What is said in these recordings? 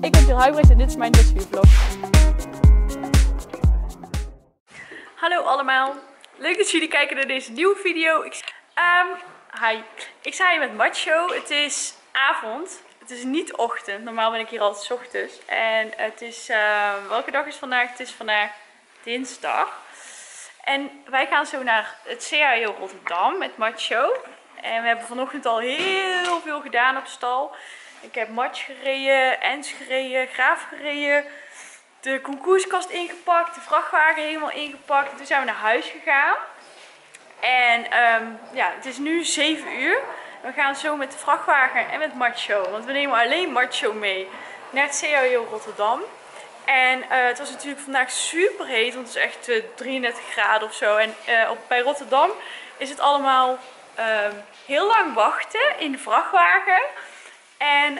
Ik ben Jill Huijbregts en dit is mijn Dressagevlog. Hallo allemaal, leuk dat jullie kijken naar deze nieuwe video. Hi, ik sta hier met Macho. Het is avond, het is niet ochtend. Normaal ben ik hier altijd 's ochtends. En het is, welke dag is vandaag? Het is vandaag dinsdag. En wij gaan zo naar het CHIO Rotterdam met Macho. En we hebben vanochtend al heel veel gedaan op stal. Ik heb Match gereden, Ens gereden, Graaf gereden. De concourskast ingepakt, de vrachtwagen helemaal ingepakt. En toen zijn we naar huis gegaan. En ja, het is nu 7 uur. We gaan zo met de vrachtwagen en met Macho. Want we nemen alleen Macho mee naar het CHIO Rotterdam. En het was natuurlijk vandaag super heet. Want het is echt 33 graden of zo. En bij Rotterdam is het allemaal heel lang wachten in de vrachtwagen. En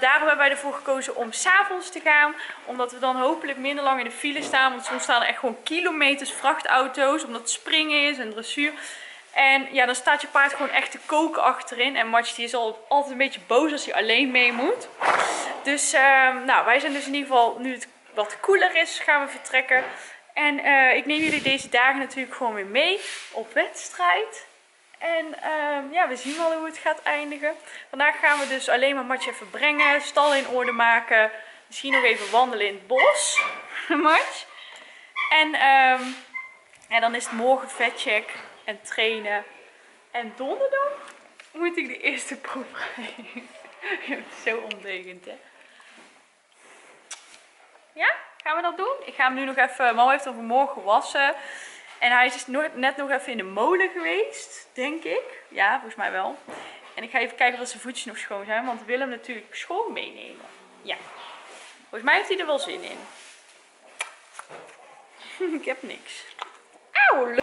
daarom hebben wij ervoor gekozen om 's avonds te gaan. Omdat we dan hopelijk minder lang in de file staan. Want soms staan er echt gewoon kilometers vrachtauto's. Omdat het springen is en dressuur. En ja, dan staat je paard gewoon echt te koken achterin. En Match die is altijd een beetje boos als hij alleen mee moet. Dus nou, wij zijn dus in ieder geval, nu het wat koeler is, gaan we vertrekken. En ik neem jullie deze dagen natuurlijk gewoon weer mee op wedstrijd. En ja, we zien wel hoe het gaat eindigen. Vandaag gaan we dus alleen maar Match even brengen, stal in orde maken. Misschien nog even wandelen in het bos, Match. En ja, dan is het morgen vetcheck en trainen. En donderdag moet ik de eerste proef rijden. Je bent zo ondeugend, hè? Ja, gaan we dat doen? Ik ga hem nu nog even... Mama heeft hem vanmorgen gewassen. En hij is net nog even in de molen geweest, denk ik. Ja, volgens mij wel. En ik ga even kijken of zijn voetjes nog schoon zijn. Want we willen hem natuurlijk schoon meenemen. Ja. Volgens mij heeft hij er wel zin in. Ik heb niks. Auw, leuk.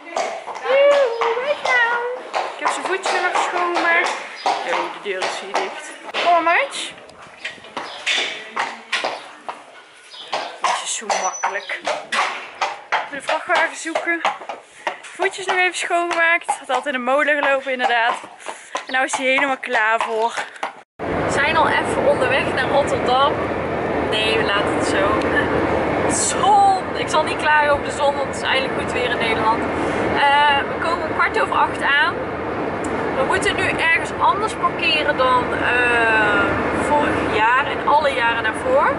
Ik heb zijn voetjes nog schoonmaakt. Oh, de deur is hier dicht. Kom, Match. Dit is zo makkelijk. De vrachtwagen zoeken. Voetjes nog even schoongemaakt. Had altijd in de molen gelopen, inderdaad. En nou is hij helemaal klaar voor. We zijn al even onderweg naar Rotterdam. Nee, we laten het zo. Zon! Ik zal niet klagen over de zon, want het is eigenlijk goed weer in Nederland. We komen om 7:15 aan. We moeten nu ergens anders parkeren dan vorig jaar en alle jaren daarvoor.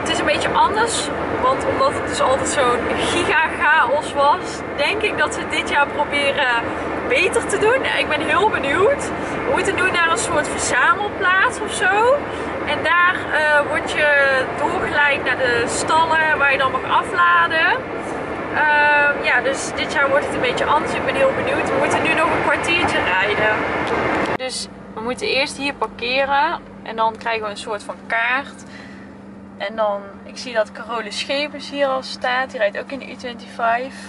Het is een beetje anders, want omdat het dus altijd zo'n giga-chaos was, denk ik dat ze dit jaar proberen beter te doen. Ik ben heel benieuwd. We moeten nu naar een soort verzamelplaats of zo. En daar word je doorgeleid naar de stallen waar je dan mag afladen. Ja, dus dit jaar wordt het een beetje anders. Ik ben heel benieuwd. We moeten nu nog een kwartiertje rijden. Dus we moeten eerst hier parkeren en dan krijgen we een soort van kaart. En dan, ik zie dat Carole Schepers hier al staat. Die rijdt ook in de U25.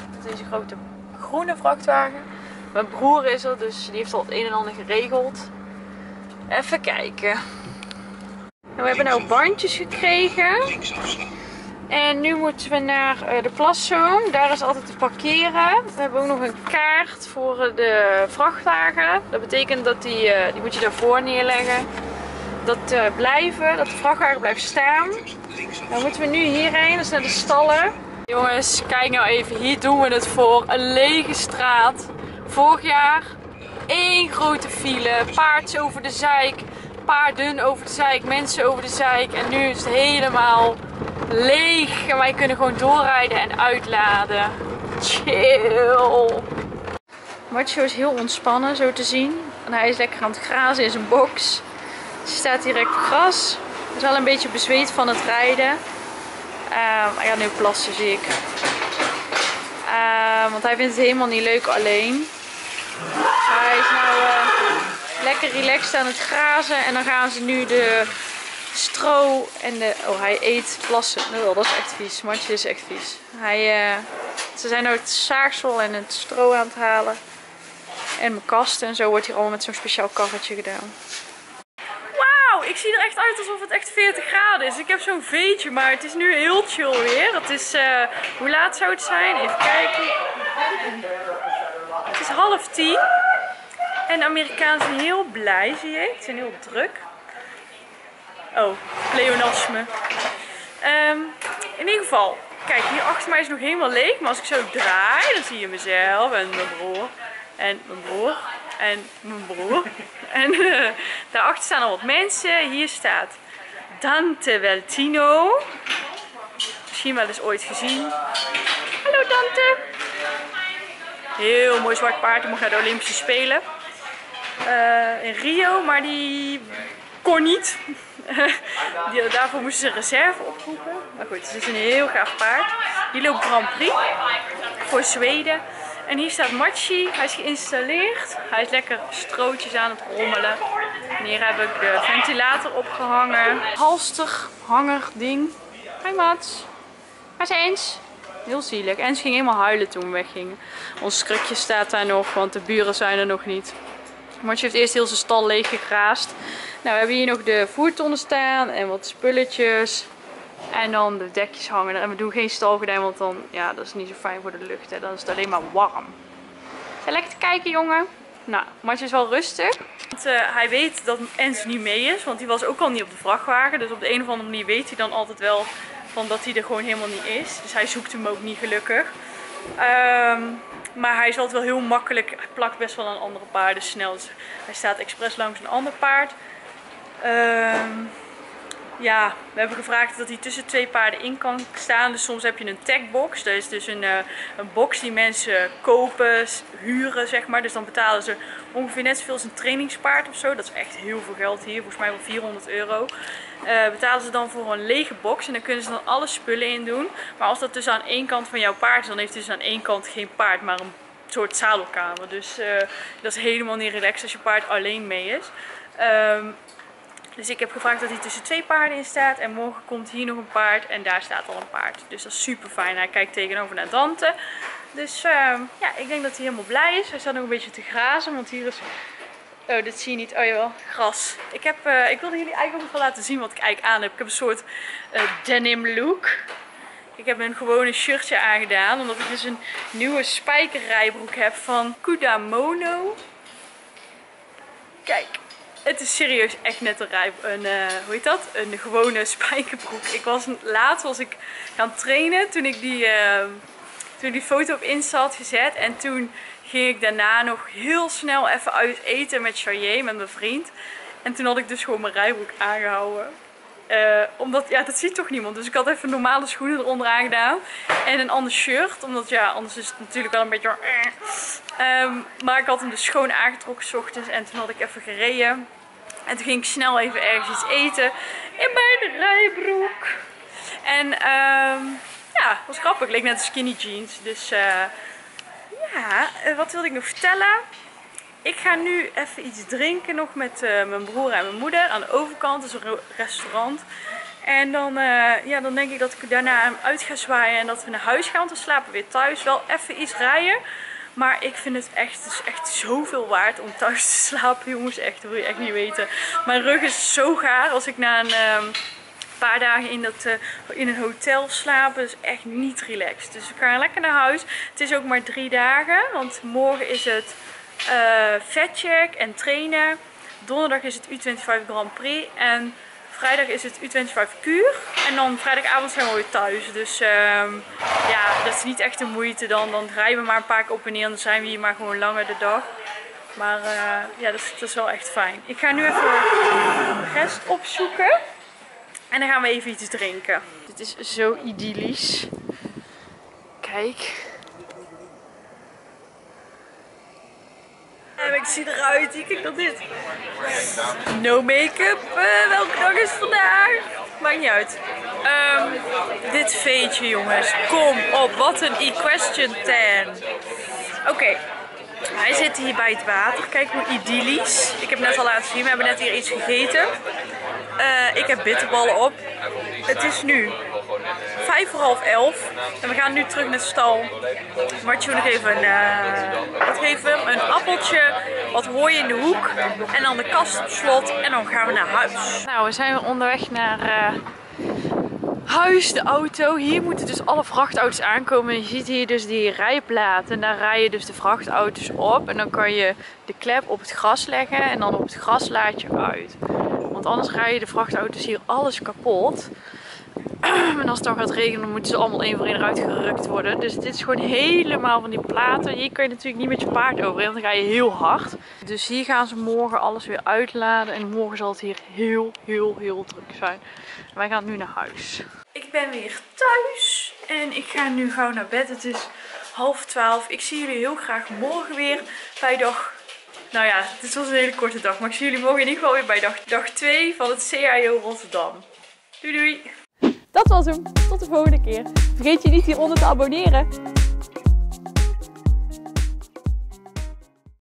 Dat is deze grote groene vrachtwagen. Mijn broer is er, dus die heeft al het een en ander geregeld. Even kijken. Nou, we hebben nou bandjes gekregen. En nu moeten we naar de plaszone. Daar is altijd te parkeren. We hebben ook nog een kaart voor de vrachtwagen. Dat betekent dat die moet je daarvoor neerleggen. Dat de vrachtwagen blijft staan. Dan moeten we nu hierheen, dus naar de stallen. Jongens, kijk nou even, hier doen we het voor. Een lege straat. Vorig jaar één grote file. Paards over de zeik, paarden over de zeik, mensen over de zeik. En nu is het helemaal leeg. En wij kunnen gewoon doorrijden en uitladen. Chill. Macho is heel ontspannen zo te zien. En hij is lekker aan het grazen in zijn box. Ze staat direct op gras. Is al een beetje bezweet van het rijden. Ja, nu plassen zie ik. Want hij vindt het helemaal niet leuk alleen. Hij is nou lekker relaxed aan het grazen. En dan gaan ze nu de stro en de... Oh, hij eet plassen. Oh, dat is echt vies. Matje is echt vies. Ze zijn nou het zaagsel en het stro aan het halen. En mijn kasten en zo wordt hier allemaal met zo'n speciaal karretje gedaan. Ik zie er echt uit alsof het echt 40 graden is. Ik heb zo'n veetje, maar het is nu heel chill weer. Het is, hoe laat zou het zijn? Even kijken. Het is 9:30. En de Amerikanen zijn heel blij, zie je. Ze zijn heel druk. Oh, pleonasme. In ieder geval, kijk, hier achter mij is nog helemaal leeg. Maar als ik zo draai, dan zie je mezelf en mijn broer. En mijn broer. En mijn broer. En daarachter staan al wat mensen. Hier staat Dante Veltino. Misschien wel eens ooit gezien. Hallo Dante. Heel mooi zwart paard. Die mocht naar de Olympische Spelen. In Rio, maar die kon niet. Daarvoor moesten ze reserve oproepen. Maar goed, het is een heel gaaf paard. Hier loopt Grand Prix voor Zweden. En hier staat Machi. Hij is geïnstalleerd. Hij is lekker strootjes aan het rommelen. En hier heb ik de ventilator opgehangen. Halster, hanger, ding. Hi maats. Waar is Ens? Heel zielig. Ens ging helemaal huilen toen we weggingen. Ons krukje staat daar nog, want de buren zijn er nog niet. Machi heeft eerst heel zijn stal leeg gegraast. Nou, we hebben hier nog de voertonnen staan en wat spulletjes. En dan de dekjes hangen. En we doen geen stalgordijn, want dan, ja, dat is niet zo fijn voor de lucht. Hè. Dan is het alleen maar warm. Zijn lekker te kijken, jongen. Nou, Machi is wel rustig. Want, hij weet dat Ens niet mee is, want die was ook al niet op de vrachtwagen. Dus op de een of andere manier weet hij dan altijd wel van dat hij er gewoon helemaal niet is. Dus hij zoekt hem ook niet, gelukkig. Maar hij is altijd wel heel makkelijk. Hij plakt best wel aan andere paarden snel. Dus hij staat expres langs een ander paard. Ja, we hebben gevraagd dat hij tussen twee paarden in kan staan. Dus soms heb je een tagbox. Dat is dus een box die mensen kopen, huren, zeg maar. Dus dan betalen ze ongeveer net zoveel als een trainingspaard of zo. Dat is echt heel veel geld hier. Volgens mij wel €400. Betalen ze dan voor een lege box. En dan kunnen ze dan alle spullen in doen. Maar als dat dus aan één kant van jouw paard is, dan heeft het dus aan één kant geen paard, maar een soort zadelkamer. Dus dat is helemaal niet relaxed als je paard alleen mee is. Dus ik heb gevraagd dat hij tussen twee paarden in staat. En morgen komt hier nog een paard en daar staat al een paard. Dus dat is super fijn. Hij kijkt tegenover naar Dante. Dus ja, ik denk dat hij helemaal blij is. Hij staat nog een beetje te grazen, want hier is... Oh, dit zie je niet. Oh jawel, gras. Ik wilde jullie eigenlijk ook nog wel laten zien wat ik eigenlijk aan heb. Ik heb een soort denim look. Ik heb een gewone shirtje aangedaan, omdat ik dus een nieuwe spijkerrijbroek heb van Kuda Mono. Kijk. Het is serieus echt net een gewone spijkerbroek. Laatst was ik gaan trainen toen ik die foto op Insta had gezet. En toen ging ik daarna nog heel snel even uit eten met Chayé, met mijn vriend. En toen had ik dus gewoon mijn rijbroek aangehouden. Omdat, ja, dat ziet toch niemand. Dus ik had even normale schoenen eronder aangedaan. En een ander shirt. Omdat, ja, anders is het natuurlijk wel een beetje... maar ik had hem dus schoon aangetrokken 's ochtends. En toen had ik even gereden. En toen ging ik snel even ergens iets eten. In mijn rijbroek. En ja, dat was grappig. Leek net skinny jeans. Dus ja, wat wilde ik nog vertellen? Ik ga nu even iets drinken nog met mijn broer en mijn moeder. Aan de overkant is een restaurant. En dan, ja, dan denk ik dat ik daarna uit ga zwaaien en dat we naar huis gaan. Want we slapen weer thuis. Wel even iets rijden. Maar ik vind het is echt zoveel waard om thuis te slapen, jongens. Echt, dat wil je echt niet weten. Mijn rug is zo gaar als ik na een paar dagen in een hotel slapen. Dat is echt niet relaxed. Dus we gaan lekker naar huis. Het is ook maar 3 dagen. Want morgen is het... vetcheck en trainen. Donderdag is het U25 Grand Prix. En vrijdag is het U25 Kuur. En dan vrijdagavond zijn we weer thuis. Dus ja, dat is niet echt de moeite dan. Dan rijden we maar een paar keer op en neer. En dan zijn we hier maar gewoon langer de dag. Maar ja, dat is wel echt fijn. Ik ga nu even de rest opzoeken. En dan gaan we even iets drinken. Dit is zo idyllisch. Kijk. Ik zie eruit, kijk dan dit. No make-up, welke dag is het vandaag? Maakt niet uit. Dit veetje, jongens. Kom op, wat een equestrian tan. Oké, wij zitten hier bij het water. Kijk hoe idyllisch. Ik heb net al laten zien, we hebben net hier iets gegeten. Ik heb bitterballen op. Het is nu 11:05 en we gaan nu terug naar de stal. Martje nog even een appeltje, wat hooi in de hoek en dan de kast op slot en dan gaan we naar huis. Nou, we zijn onderweg naar huis, de auto. Hier moeten dus alle vrachtauto's aankomen. Je ziet hier dus die rijplaat en daar rijden dus de vrachtauto's op en dan kan je de klep op het gras leggen en dan op het gras laat je uit. anders rijden de vrachtauto's hier alles kapot. En als het dan gaat regenen, dan moeten ze allemaal één voor één eruit gerukt worden. Dus dit is gewoon helemaal van die platen. Hier kun je natuurlijk niet met je paard overheen, want dan ga je heel hard. Dus hier gaan ze morgen alles weer uitladen. En morgen zal het hier heel druk zijn. En wij gaan nu naar huis. Ik ben weer thuis. En ik ga nu gauw naar bed. Het is 11:30. Ik zie jullie heel graag morgen weer bij dag... Nou ja, dit was een hele korte dag. Maar ik zie jullie morgen in ieder geval weer bij dag 2 van het CHIO Rotterdam. Doei doei! Dat was hem. Tot de volgende keer. Vergeet je niet hieronder te abonneren.